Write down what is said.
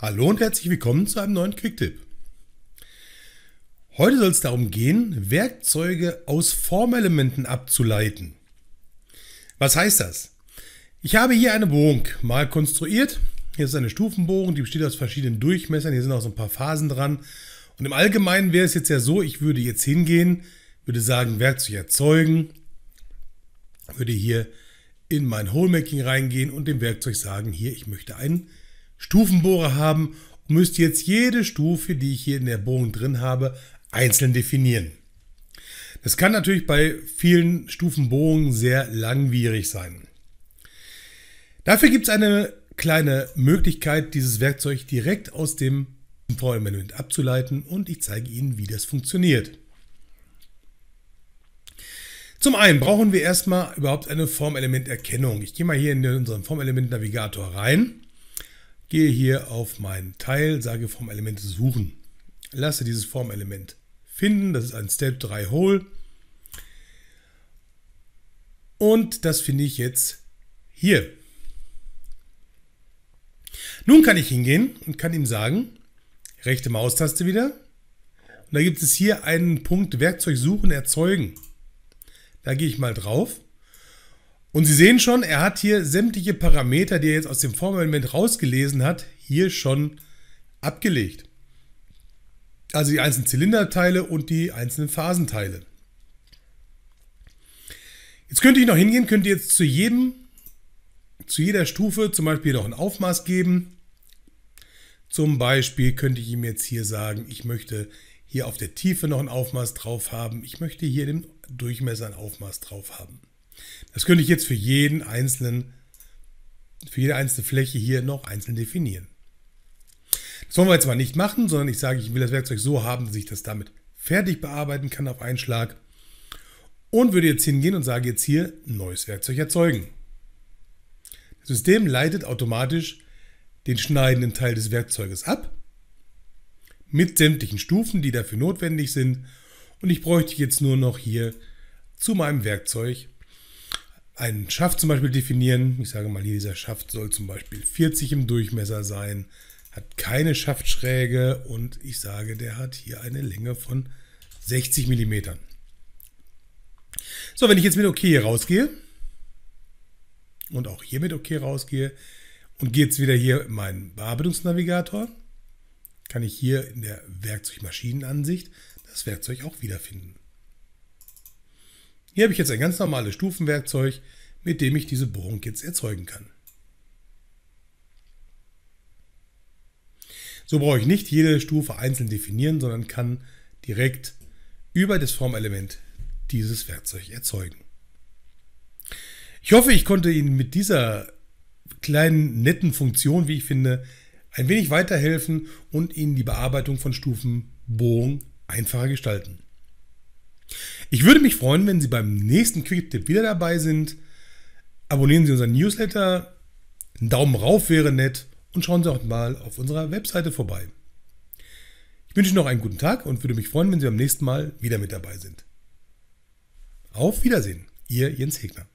Hallo und herzlich willkommen zu einem neuen Quick-Tipp. Heute soll es darum gehen, Werkzeuge aus Formelementen abzuleiten. Was heißt das? Ich habe hier eine Bohrung mal konstruiert. Hier ist eine Stufenbohrung, die besteht aus verschiedenen Durchmessern. Hier sind auch so ein paar Phasen dran. Und im Allgemeinen wäre es jetzt ja so, ich würde jetzt hingehen, würde sagen Werkzeug erzeugen, würde hier in mein Holemaking reingehen und dem Werkzeug sagen, hier, ich möchte einen Stufenbohrer haben und müsste jetzt jede Stufe, die ich hier in der Bohrung drin habe, einzeln definieren. Das kann natürlich bei vielen Stufenbohrungen sehr langwierig sein. Dafür gibt es eine kleine Möglichkeit, dieses Werkzeug direkt aus dem Formelement abzuleiten, und ich zeige Ihnen, wie das funktioniert. Zum einen brauchen wir erstmal überhaupt eine Formelementerkennung. Ich gehe mal hier in unseren Formelementnavigator rein. Gehe hier auf meinen Teil, sage Formelemente suchen. Lasse dieses Formelement finden. Das ist ein Step 3 Hole. Und das finde ich jetzt hier. Nun kann ich hingehen und kann ihm sagen, rechte Maustaste wieder. Und da gibt es hier einen Punkt Werkzeug suchen, erzeugen. Da gehe ich mal drauf. Und Sie sehen schon, er hat hier sämtliche Parameter, die er jetzt aus dem Formelement rausgelesen hat, hier schon abgelegt. Also die einzelnen Zylinderteile und die einzelnen Phasenteile. Jetzt könnte ich noch hingehen, könnte jetzt zu jeder Stufe zum Beispiel noch ein Aufmaß geben. Zum Beispiel könnte ich ihm jetzt hier sagen, ich möchte hier auf der Tiefe noch ein Aufmaß drauf haben. Ich möchte hier den Durchmesser ein Aufmaß drauf haben. Das könnte ich jetzt für jede einzelne Fläche hier noch einzeln definieren. Das wollen wir jetzt mal nicht machen, sondern ich sage, ich will das Werkzeug so haben, dass ich das damit fertig bearbeiten kann auf einen Schlag. Und würde jetzt hingehen und sage jetzt hier, neues Werkzeug erzeugen. Das System leitet automatisch den schneidenden Teil des Werkzeuges ab, mit sämtlichen Stufen, die dafür notwendig sind. Und ich bräuchte jetzt nur noch hier zu meinem Werkzeug einen Schaft zum Beispiel definieren. Ich sage mal hier, dieser Schaft soll zum Beispiel 40 im Durchmesser sein, hat keine Schaftschräge und ich sage, der hat hier eine Länge von 60 mm. So, wenn ich jetzt mit OK hier rausgehe und auch hier mit OK rausgehe und gehe jetzt wieder hier in meinen Bearbeitungsnavigator, kann ich hier in der Werkzeugmaschinenansicht das Werkzeug auch wiederfinden. Hier habe ich jetzt ein ganz normales Stufenwerkzeug, mit dem ich diese Bohrung jetzt erzeugen kann. So brauche ich nicht jede Stufe einzeln definieren, sondern kann direkt über das Formelement dieses Werkzeug erzeugen. Ich hoffe, ich konnte Ihnen mit dieser kleinen, netten Funktion, wie ich finde, ein wenig weiterhelfen und Ihnen die Bearbeitung von Stufenbohrungen einfacher gestalten. Ich würde mich freuen, wenn Sie beim nächsten Quick-Tipp wieder dabei sind. Abonnieren Sie unseren Newsletter, ein Daumen rauf wäre nett und schauen Sie auch mal auf unserer Webseite vorbei. Ich wünsche Ihnen noch einen guten Tag und würde mich freuen, wenn Sie beim nächsten Mal wieder mit dabei sind. Auf Wiedersehen, Ihr Jens Hegner.